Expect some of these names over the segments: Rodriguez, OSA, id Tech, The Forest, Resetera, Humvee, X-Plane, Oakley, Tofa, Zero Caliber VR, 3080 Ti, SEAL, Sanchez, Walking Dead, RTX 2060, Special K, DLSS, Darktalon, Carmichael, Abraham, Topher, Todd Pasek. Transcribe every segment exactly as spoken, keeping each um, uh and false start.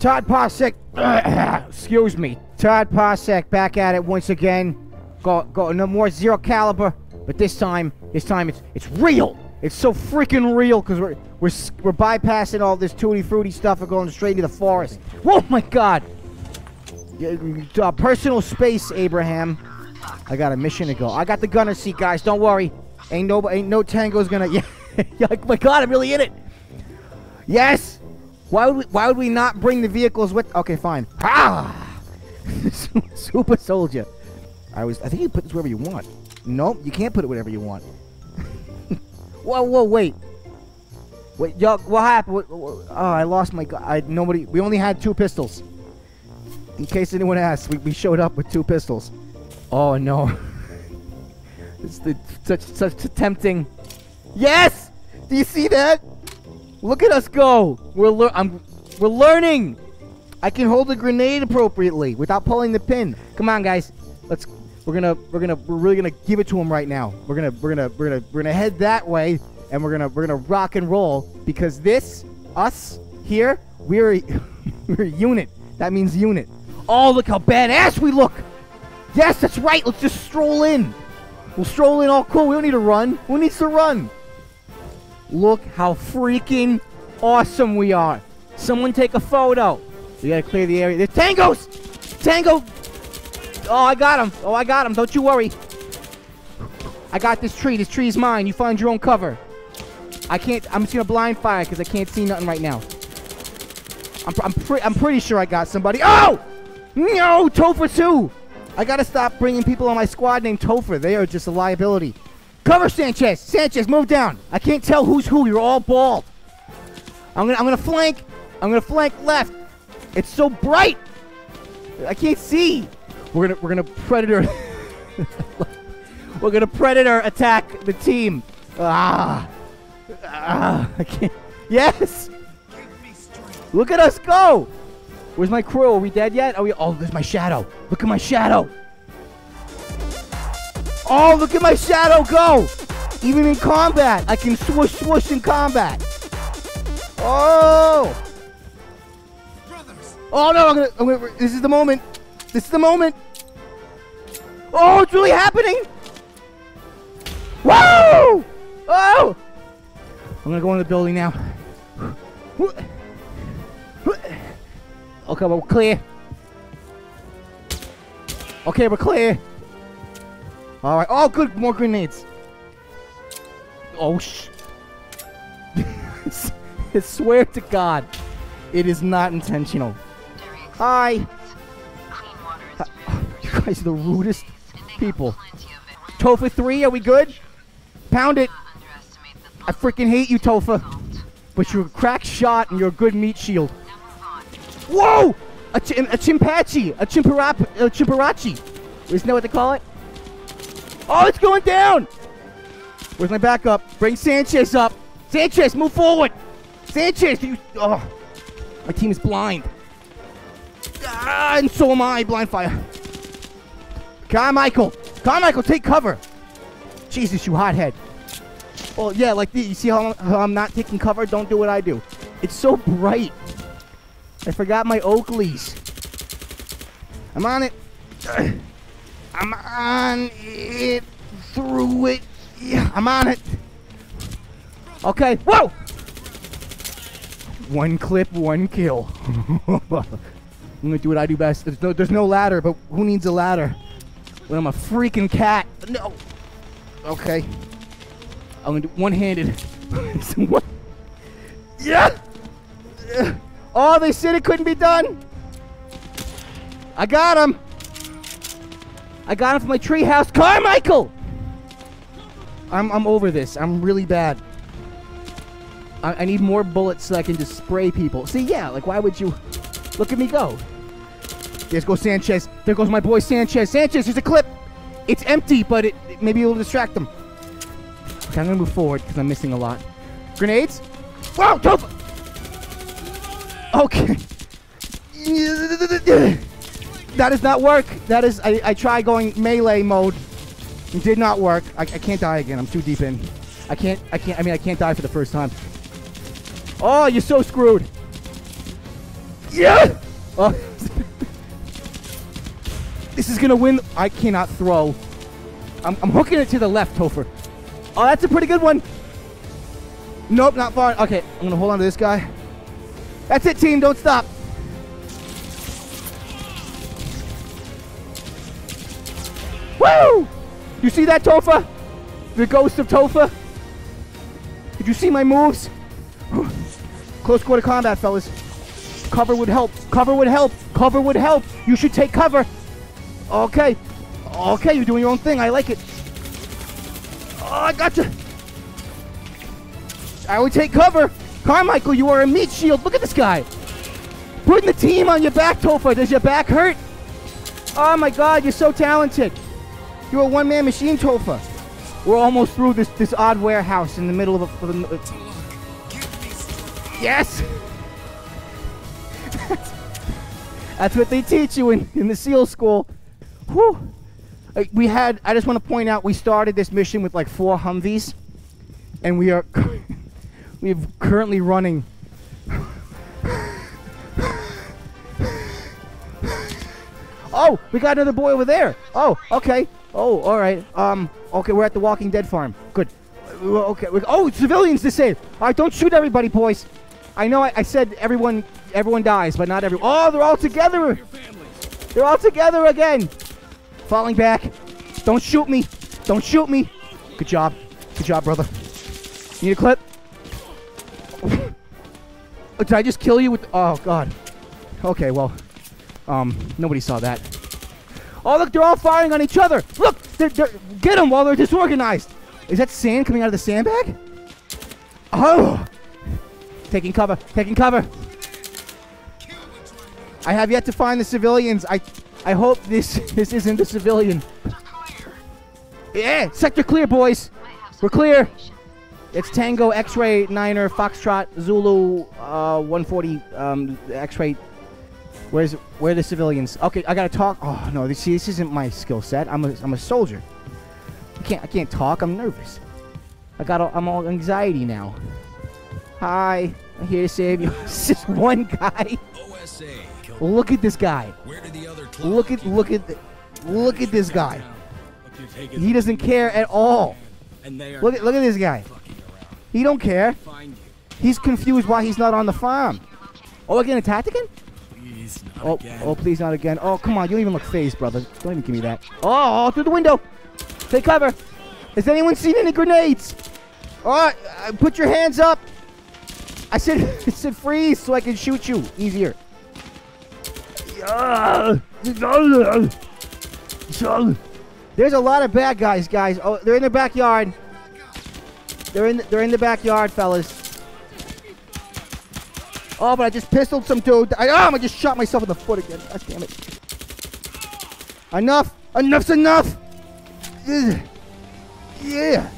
Todd Pasek, excuse me, Todd Pasek back at it once again. Got got no more zero caliber, but this time, this time it's it's real. It's so freaking real because we're we're we're bypassing all this tutti frutti stuff and going straight into the forest. Oh my God! Uh, personal space, Abraham. I got a mission to go. I got the gunner seat, guys. Don't worry. Ain't nobody, ain't no tango's gonna. Yeah. Like, my God, I'm really in it. Yes. Why would we, why would we not bring the vehicles with? Okay, fine. Ah! Super soldier. I was. I think you put this wherever you want. Nope, you can't put it wherever you want. Whoa, whoa, wait. Wait, y'all. What happened? What, what, oh, I lost my. I nobody. We only had two pistols. In case anyone asks, we, we showed up with two pistols. Oh no. It's the, such such tempting. Yes. Do you see that? Look at us go! We're lear I'm we're learning. I can hold the grenade appropriately without pulling the pin. Come on, guys. Let's. We're gonna. We're gonna. We're really gonna give it to him right now. We're gonna. We're gonna. We're gonna. We're gonna head that way, and we're gonna. We're gonna rock and roll because this us here. We're a, we're a unit. That means unit. Oh, look how badass we look. Yes, that's right. Let's just stroll in. We'll stroll in all cool. We don't need to run. Who needs to run? Look how freaking awesome we are. Someone take a photo. We gotta clear the area. There's tangos! Tango! Oh, I got him. Oh, I got him. Don't you worry. I got this tree. This tree's mine. You find your own cover. I can't... I'm just gonna blind fire because I can't see nothing right now. I'm, I'm, pre I'm pretty sure I got somebody. Oh! No! Topher too! I gotta stop bringing people on my squad named Topher. They are just a liability. Cover Sanchez! Sanchez, move down! I can't tell who's who. You're all bald. I'm gonna I'm gonna flank. I'm gonna flank left. It's so bright. I can't see. We're gonna we're gonna predator. We're gonna predator attack the team. Ah, ah I can't. Yes! Look at us go! Where's my crew? Are we dead yet? Are we oh there's my shadow! Look at my shadow! Oh, look at my shadow go! Even in combat, I can swoosh, swoosh in combat. Oh! Brothers. Oh no! I'm gonna, I'm gonna. This is the moment. This is the moment. Oh, it's really happening! Whoa! Oh! I'm gonna go in the building now. Okay, we're clear. Okay, we're clear. All right. Oh, good. More grenades. Oh, sh. I swear to God, it is not intentional. Hi. Clean water is uh, you guys are the rudest people. Tofa three, are we good? Pound it. I freaking hate you, Tofa. But you're a crack shot and you're a good meat shield. Whoa! A, ch a chimpachi. A chimparap. A chimparachi. Isn't that what they call it? Oh, it's going down! Where's my backup? Bring Sanchez up! Sanchez, move forward! Sanchez, you... Oh, my team is blind. Ah, and so am I, blind fire. Carmichael! Carmichael, take cover! Jesus, you hothead. Oh, yeah, like, you see how I'm, how I'm not taking cover? Don't do what I do. It's so bright. I forgot my Oakleys. I'm on it. I'm on it, through it, yeah, I'm on it. Okay, whoa! One clip, one kill. I'm gonna do what I do best. There's no, there's no ladder, but who needs a ladder? When I'm a freaking cat. No. Okay. I'm gonna do one-handed. What? Yeah! Oh, they said it couldn't be done. I got him. I got him from my treehouse. Carmichael! I'm, I'm over this. I'm really bad. I, I need more bullets so I can just spray people. See, yeah, like, why would you... Look at me go. There goes Sanchez. There goes my boy Sanchez. Sanchez, here's a clip. It's empty, but it, it maybe it'll distract them. Okay, I'm going to move forward because I'm missing a lot. Grenades? Whoa, Tofa! Okay. That does not work. That is, I, I tried going melee mode. It did not work. I, I can't die again. I'm too deep in. I can't, I can't, I mean, I can't die for the first time. Oh, you're so screwed. Yeah! Oh. This is gonna win. I cannot throw. I'm, I'm hooking it to the left, Topher. Oh, that's a pretty good one. Nope, not far. Okay, I'm gonna hold on to this guy. That's it, team. Don't stop. Woo! You see that, Tofa? The ghost of Tofa? Did you see my moves? Close quarter combat, fellas. Cover would help. Cover would help. Cover would help. You should take cover. Okay. Okay, you're doing your own thing. I like it. Oh, I gotcha. I would take cover. Carmichael, you are a meat shield. Look at this guy. Putting the team on your back, Tofa. Does your back hurt? Oh, my God. You're so talented. You're a one-man machine, Tofa. We're almost through this this odd warehouse in the middle of a... Of a yes! That's what they teach you in, in the SEAL school. Whew. We had... I just want to point out, we started this mission with like four Humvees. And we are... We're currently running... Oh, we got another boy over there. Oh, okay. Oh, all right. Um, okay, we're at the Walking Dead farm. Good. Okay. Oh, civilians to save. All right, don't shoot everybody, boys. I know I, I said everyone, everyone dies, but not everyone. Oh, they're all together. They're all together again. Falling back. Don't shoot me. Don't shoot me. Good job. Good job, brother. Need a clip? Did I just kill you with? Oh God. Okay. Well. Um, nobody saw that. Oh, look, they're all firing on each other. Look, they're, they're, get them while they're disorganized. Is that sand coming out of the sandbag? Oh, taking cover, taking cover. I have yet to find the civilians. I, I hope this this isn't the civilian. Yeah, sector clear, boys. We're clear. It's Tango X-ray Niner Foxtrot Zulu uh, one forty um, X-ray. Where's where are the civilians? Okay, I gotta talk. Oh no, this, see, this isn't my skill set. I'm a I'm a soldier. I can't I can't talk. I'm nervous. I got all, I'm all anxiety now. Hi, I'm here to save you. It's just one guy. O S A, look at this guy. Where did the other look at look at the, look at this guy. He doesn't care at all. And they are look at look at this guy. He don't care. He's confused why he's not on the farm. Oh, we're getting attacked again? Oh, oh, please not again. Oh, come on. You don't even look phased, brother. Don't even give me that. Oh, through the window. Take cover. Has anyone seen any grenades? All right, put your hands up. I said, I said freeze so I can shoot you easier. There's a lot of bad guys, guys. Oh, they're in the backyard. They're in, the, they're in the backyard, fellas. Oh, but I just pistoled some dude. I, oh, I just shot myself in the foot again. God damn it. Enough. Enough's enough. Ugh. Yeah.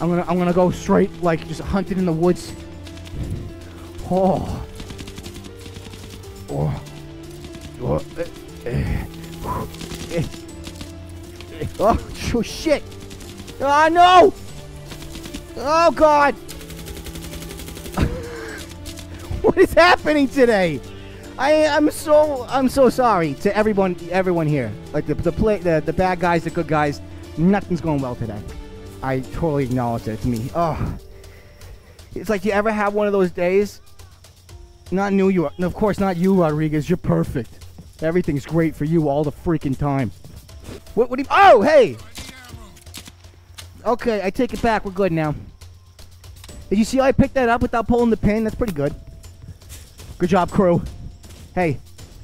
I'm gonna I'm gonna go straight, like just hunted in the woods. Oh. Oh. Oh. Oh shit. Oh no. Oh God. What is happening today? I I'm so I'm so sorry to everyone everyone here. Like the the play the, the bad guys, the good guys. Nothing's going well today. I totally acknowledge that it's me. Oh, it's like you ever have one of those days? Not new you. Are, of course, not you, Rodriguez. You're perfect. Everything's great for you all the freaking time. What? What? Do you, oh, hey. Okay, I take it back. We're good now. Did you see how I picked that up without pulling the pin? That's pretty good. Good job, crew. Hey,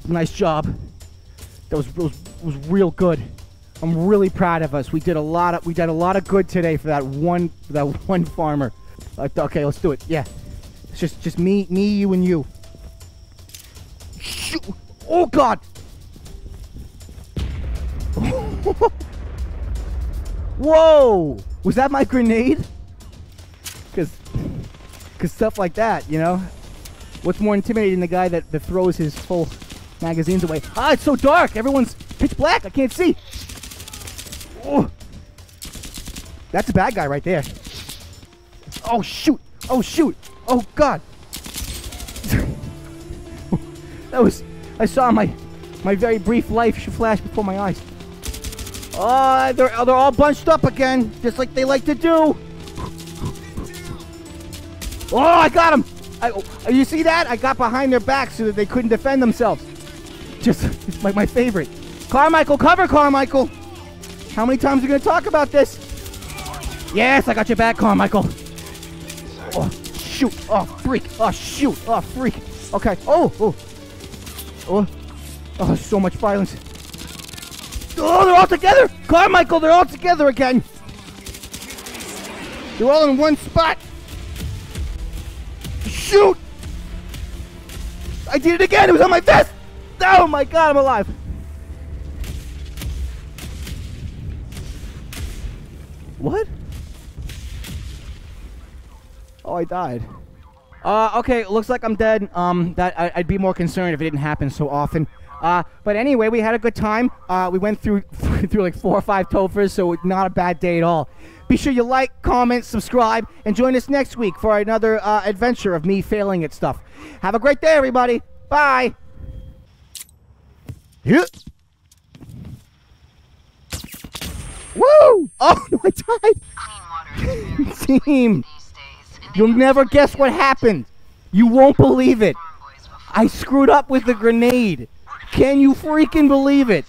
nice job. That was, was was real good. I'm really proud of us. We did a lot of we did a lot of good today for that one for that one farmer. Uh, okay, let's do it. Yeah, it's just just me, me, you, and you. Shoot! Oh God! Whoa! Was that my grenade? Cause, cause stuff like that, you know. What's more intimidating than the guy that, that throws his full magazines away? Ah, it's so dark! Everyone's pitch black! I can't see! Oh. That's a bad guy right there. Oh, shoot! Oh, shoot! Oh, God! That was... I saw my my very brief life flash before my eyes. Oh, they're, they're all bunched up again, just like they like to do. Oh, I got him! I, oh, you see that? I got behind their back so that they couldn't defend themselves. Just, it's like my, my favorite. Carmichael, cover Carmichael! How many times are we going to talk about this? Yes, I got your back, Carmichael. Oh, shoot. Oh, freak. Oh, shoot. Oh, freak. Okay. Oh, oh. Oh, oh, so much violence. Oh, they're all together! Carmichael, they're all together again! They're all in one spot! Shoot! I did it again! It was on my vest! Oh my god, I'm alive! What? Oh, I died. Uh, okay, looks like I'm dead. Um, that I, I'd be more concerned if it didn't happen so often. Uh, but anyway, we had a good time. Uh, we went through through like four or five Tofers, so not a bad day at all. Be sure you like, comment, subscribe, and join us next week for another uh, adventure of me failing at stuff. Have a great day, everybody. Bye. Yeah. Woo! Oh, no, I died. Team, you'll never guess what happened. You won't believe it. I screwed up with the grenade. Can you freaking believe it?